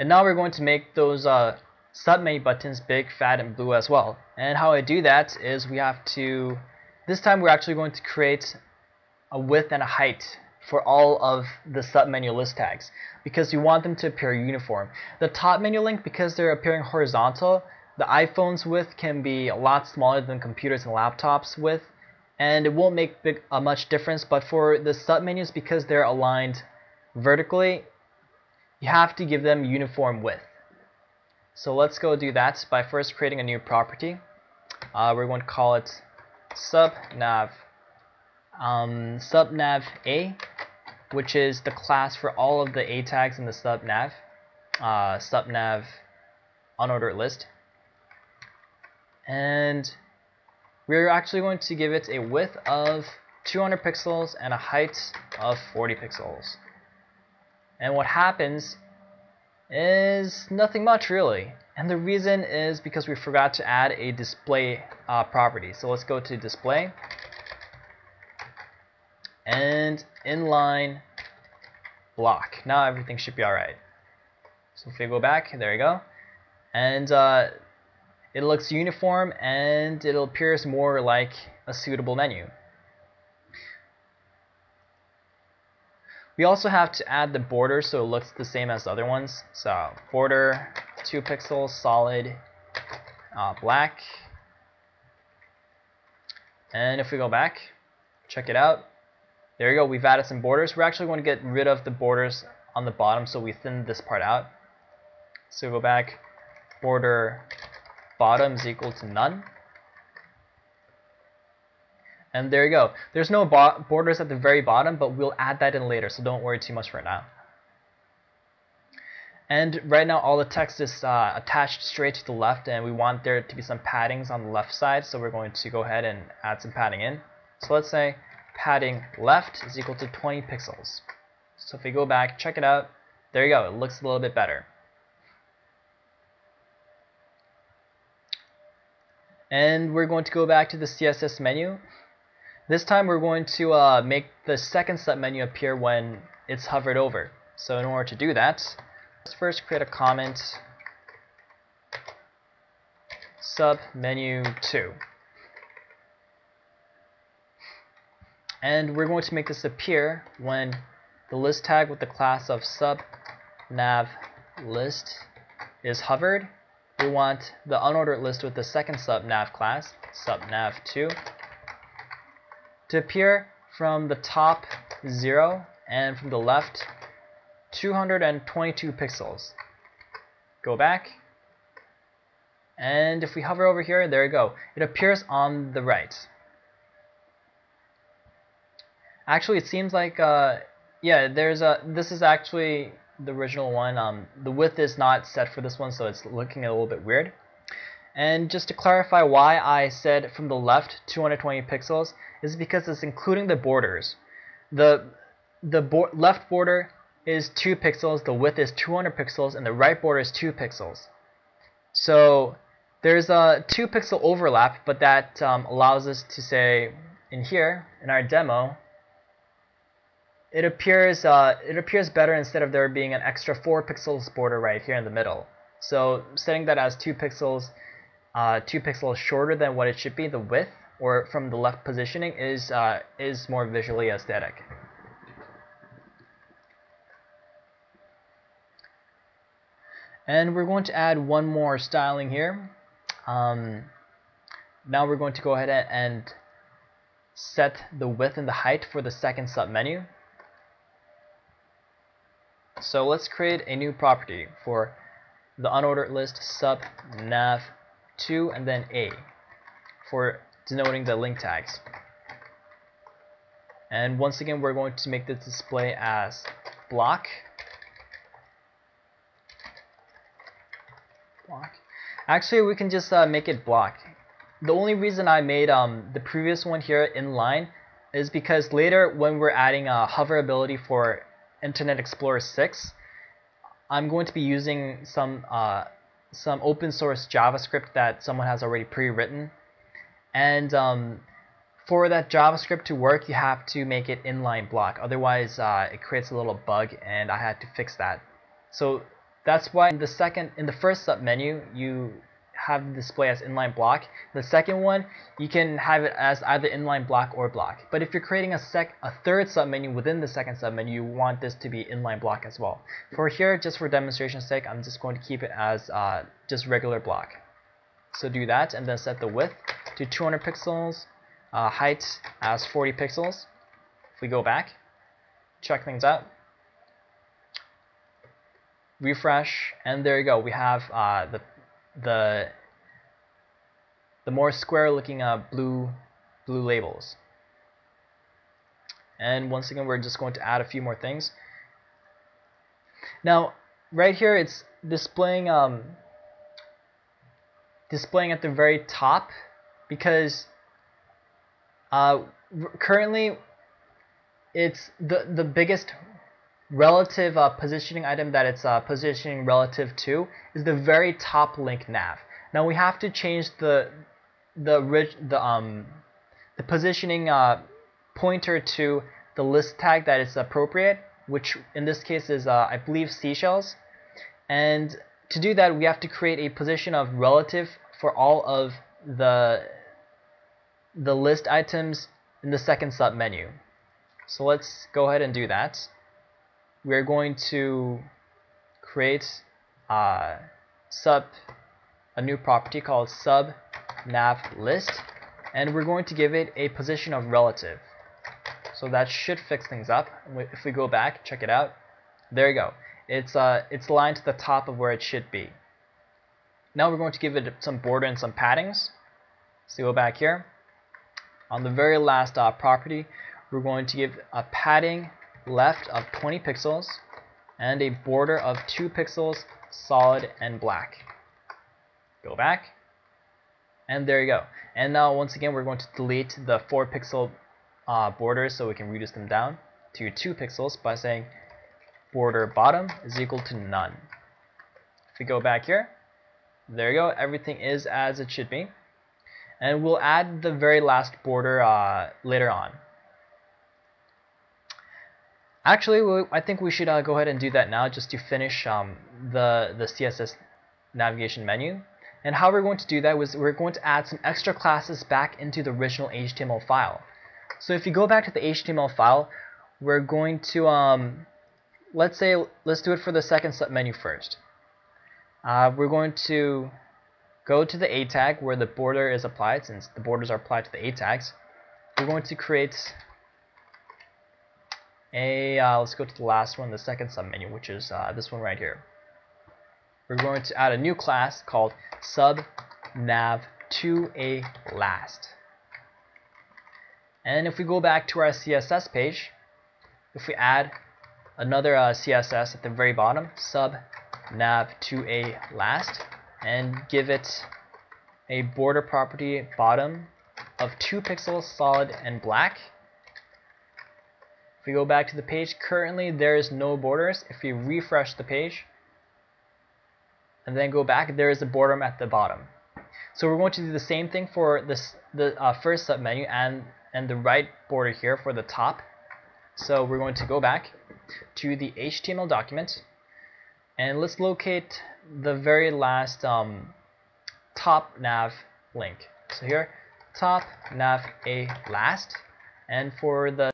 And now we're going to make those submenu buttons big, fat, and blue as well. And how I do that is we have to, this time we're actually going to create a width and a height for all of the submenu list tags because you want them to appear uniform. The top menu link, because they're appearing horizontal, the iPhone's width can be a lot smaller than computers and laptops' width, and it won't make much difference. But for the submenus, because they're aligned vertically, you have to give them uniform width. So let's go do that by first creating a new property. We're going to call it subnav. Subnav A, which is the class for all of the A tags in the subnav, subnav unordered list. And we're actually going to give it a width of 200 pixels and a height of 40 pixels. And what happens is nothing much really. And the reason is because we forgot to add a display property. So let's go to display. And inline block. Now everything should be alright. So if we go back, there we go. And it looks uniform and it appears more like a suitable menu. We also have to add the border so it looks the same as the other ones. So border, 2 pixels, solid, black. And if we go back, check it out. There you go, we've added some borders. We're actually going to get rid of the borders on the bottom, so we thin this part out. So we'll go back, border bottom is equal to none. And there you go. There's no borders at the very bottom, but we'll add that in later, so don't worry too much for now. And right now all the text is attached straight to the left, and we want there to be some paddings on the left side, so we're going to go ahead and add some padding in. So let's say padding left is equal to 20 pixels. So if we go back, check it out, there you go, it looks a little bit better. And we're going to go back to the CSS menu. This time we're going to make the second submenu appear when it's hovered over. So in order to do that, let's first create a comment, submenu 2. And we're going to make this appear when the list tag with the class of subNavList is hovered. We want the unordered list with the second subNav class, subNav2, to appear from the top 0 and from the left 222 pixels. Go back. And if we hover over here, there you go. It appears on the right. Actually, it seems like, yeah, there's a, this is actually the original one. The width is not set for this one, so it's looking a little bit weird. And just to clarify why I said from the left 220 pixels is because it's including the borders. The left border is 2 pixels, the width is 200 pixels, and the right border is 2 pixels. So there's a 2 pixel overlap, but that allows us to say in here, in our demo, it appears better instead of there being an extra 4 pixels border right here in the middle. So setting that as 2 pixels shorter than what it should be, the width, or from the left positioning, is more visually aesthetic. And we're going to add one more styling here. Now we're going to go ahead and set the width and the height for the second submenu. So let's create a new property for the unordered list subNav2 and then A for denoting the link tags. And once again, we're going to make this display as block. Actually, we can just make it block. The only reason I made the previous one here inline is because later when we're adding hoverability for Internet Explorer 6, I'm going to be using some open source JavaScript that someone has already pre-written, and for that JavaScript to work, you have to make it inline block. Otherwise, it creates a little bug, and I had to fix that. So That's why in the first submenu you have the display as inline block. The second one you can have it as either inline block or block. But if you're creating a third submenu within the second submenu, you want this to be inline block as well. For here, just for demonstration's sake, I'm just going to keep it as just regular block. So do that, and then set the width to 200 pixels, height as 40 pixels. If we go back, check things out, refresh, and there you go. We have the more square looking blue labels. And once again, we're just going to add a few more things. Now right here it's displaying at the very top because currently it's the biggest relative positioning item that it's positioning relative to is the very top link nav. Now we have to change the positioning pointer to the list tag that is appropriate, which in this case is I believe seashells. And to do that, we have to create a position of relative for all of the list items in the second submenu. So let's go ahead and do that. We're going to create a new property called sub nav list, and we're going to give it a position of relative. So that should fix things up. If we go back, check it out. There you go. It's aligned to the top of where it should be. Now we're going to give it some border and some paddings. So go back here. On the very last property, we're going to give a padding left of 20 pixels and a border of 2 pixels solid and black. Go back, and there you go. And now once again we're going to delete the 4 pixel borders so we can reduce them down to 2 pixels by saying border bottom is equal to none. If we go back here, there you go, everything is as it should be. And we'll add the very last border later on. Actually, I think we should go ahead and do that now just to finish the CSS navigation menu. And how we're going to do that was we're going to add some extra classes back into the original HTML file. So if you go back to the HTML file, we're going to, let's do it for the second submenu first. We're going to go to the A tag where the border is applied, since the borders are applied to the A tags. We're going to create let's go to the last one, the second submenu, which is this one right here. We're going to add a new class called subNav2aLast. And if we go back to our CSS page, if we add another CSS at the very bottom, subNav2aLast, and give it a border property bottom of 2 pixels solid and black. If we go back to the page, currently there is no borders. If we refresh the page and then go back, there is a border at the bottom. So we're going to do the same thing for this, the first submenu and the right border here for the top. So we're going to go back to the HTML document and let's locate the very last top nav link. So here, top nav a last, and for the